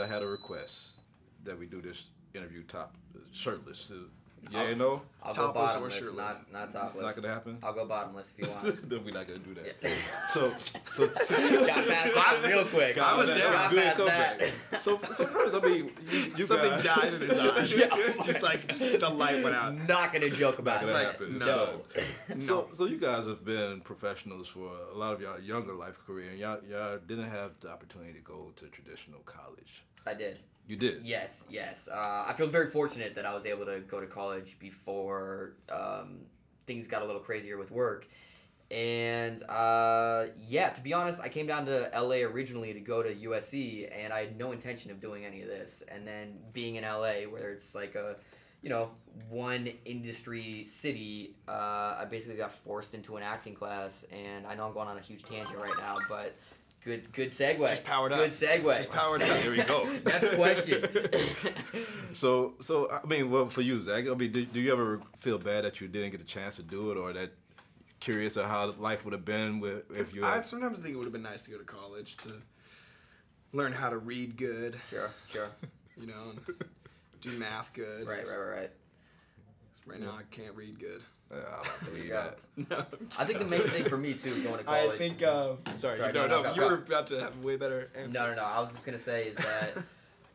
I had a request that we do this interview top shirtless. Yeah, you know, topless or shirtless, not topless. Not gonna happen. I'll go bottomless if you want. Then we're not gonna do that. Yeah. So got past that real quick. I was down. Good comeback. So first, I mean, you something guys, died in his eyes. Yeah. Just like the light went out. Not gonna joke about it. It's like, happen. No. So you guys have been professionals for a lot of your younger life career, and y'all didn't have the opportunity to go to traditional college. I did. You did? Yes. I feel very fortunate that I was able to go to college before things got a little crazier with work. And to be honest, I came down to LA originally to go to USC, and I had no intention of doing any of this. And then being in LA, where it's like a, one industry city, I basically got forced into an acting class. And I know I'm going on a huge tangent right now, but... Good segue. Just powered up. Good segue. Just powered up. Here we go. Next question. So I mean, well, for you, Zach, I mean, do you ever feel bad that you didn't get a chance to do it, or that curious of how life would have been if you? I sometimes think it would have been nice to go to college to learn how to read good. Sure. And do math good. Right. Right now, I can't read good. I don't believe that. No, I think the main thing for me, too, going to college... I think... sorry, no. You were about to have a way better answer. No. I was just going to say is that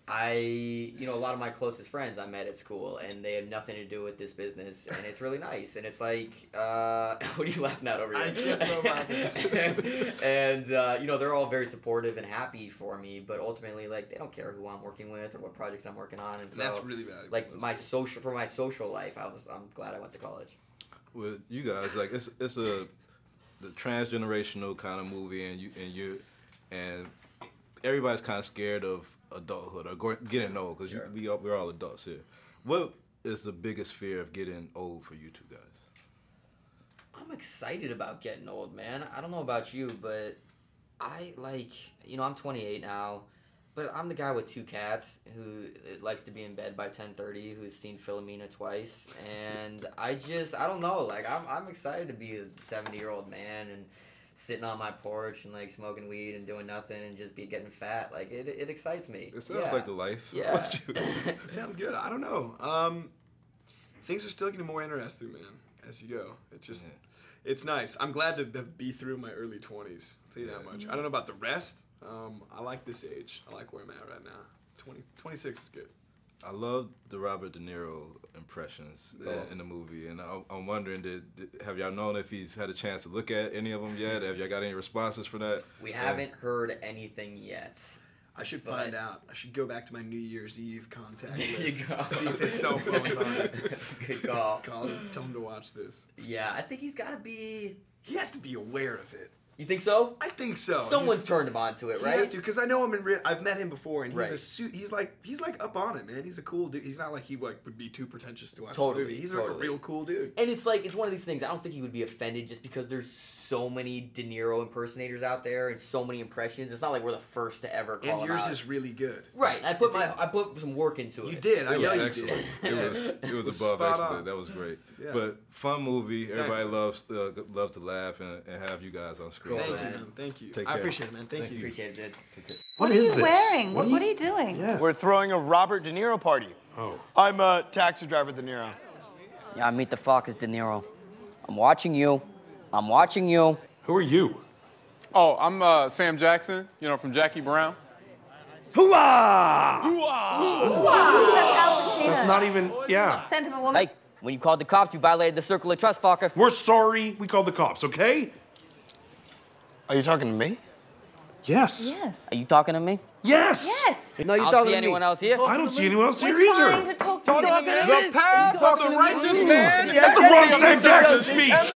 a lot of my closest friends I met at school, and they have nothing to do with this business, and it's really nice. And it's like... what are you laughing at over here? I can't so much. And they're all very supportive and happy for me, but ultimately, they don't care who I'm working with or what projects I'm working on. And so, that's really valuable. For my social life, I'm glad I went to college. With you guys, it's the transgenerational kind of movie, and everybody's kind of scared of adulthood or getting old, because sure. we're all adults here. What is the biggest fear of getting old for you two guys? I'm excited about getting old, man. I don't know about you, but I'm 28 now. But I'm the guy with two cats who likes to be in bed by 10:30, who's seen Philomena twice, and I don't know, I'm excited to be a 70-year-old man and sitting on my porch and smoking weed and doing nothing and just be getting fat. It excites me. It sounds like the life. Yeah. It sounds good. I don't know. Things are still getting more interesting, man, as you go. It's just... Yeah. It's nice. I'm glad to be through my early 20s. I'll tell you that much. I don't know about the rest. I like this age. I like where I'm at right now. 26 is good. I love the Robert De Niro impressions in the movie, and I'm wondering, have y'all known if he's had a chance to look at any of them yet? Have y'all got any responses for that? We haven't heard anything yet. I should find out. I should go back to my New Year's Eve contact list. There you go. See if his cell phone's on it. That's a good call. Call him. Tell him to watch this. Yeah, I think he has to be aware of it. You think so? I think so. Someone turned him on to it, right? He has to, because I know him I've met him before, and he's a suit. He's up on it, man. He's a cool dude. He's not like he would be too pretentious to watch the movie. He's like a real cool dude. And it's one of these things. I don't think he would be offended just because there's so many De Niro impersonators out there and so many impressions. It's not like we're the first to ever call him out. And yours is really good. Right. I put some work into it. You did. I know you did. It was above excellent. That was great. Yeah. But fun movie. Everybody loves to laugh and have you guys on screen. Cool. Thank you, man. Thank you. I appreciate it, man. Thank you. Appreciate it, dude. What are you wearing? What are you doing? Yeah. We're throwing a Robert De Niro party. Oh. I'm a taxi driver, De Niro. Yeah, I meet the fuck as De Niro. I'm watching you. Who are you? Oh, I'm Sam Jackson, from Jackie Brown. Hoo-ah! Hoo-ah! That's not even, Sentiment woman. Hey, when you called the cops, you violated the circle of trust, fucker. We're sorry we called the cops, okay? Are you talking to me? Yes. Are you talking to me? Yes. No, you're talking to me. I don't see anyone else here. I don't see anyone else here either. We're trying to talk to you. The path of the righteous man. That's the wrong Sam Jackson speech.